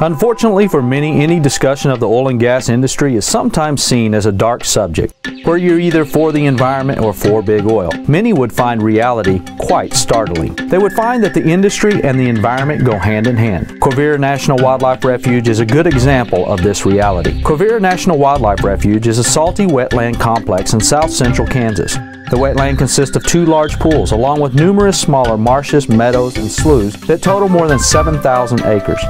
Unfortunately for many, any discussion of the oil and gas industry is sometimes seen as a dark subject, where you're either for the environment or for big oil. Many would find reality quite startling. They would find that the industry and the environment go hand in hand. Quivira National Wildlife Refuge is a good example of this reality. Quivira National Wildlife Refuge is a salty wetland complex in south central Kansas. The wetland consists of two large pools, along with numerous smaller marshes, meadows, and sloughs that total more than 7,000 acres.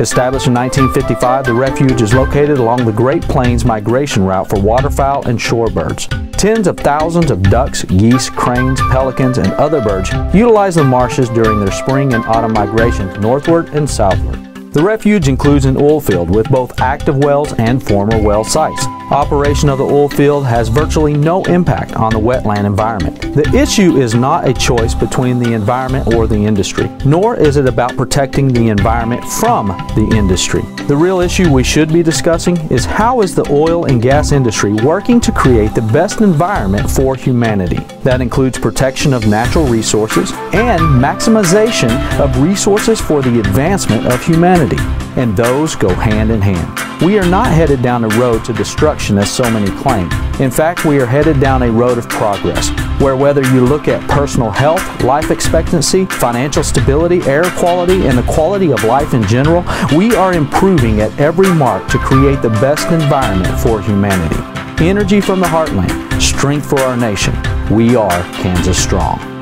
Established in 1955, the refuge is located along the Great Plains migration route for waterfowl and shorebirds. Tens of thousands of ducks, geese, cranes, pelicans, and other birds utilize the marshes during their spring and autumn migrations northward and southward. The refuge includes an oil field with both active wells and former well sites. Operation of the oil field has virtually no impact on the wetland environment. The issue is not a choice between the environment or the industry, nor is it about protecting the environment from the industry. The real issue we should be discussing is how is the oil and gas industry working to create the best environment for humanity. That includes protection of natural resources and maximization of resources for the advancement of humanity, and those go hand in hand. We are not headed down a road to destruction as so many claim. In fact, we are headed down a road of progress, where whether you look at personal health, life expectancy, financial stability, air quality, and the quality of life in general, we are improving at every mark to create the best environment for humanity. Energy from the heartland, strength for our nation. We are Kansas Strong.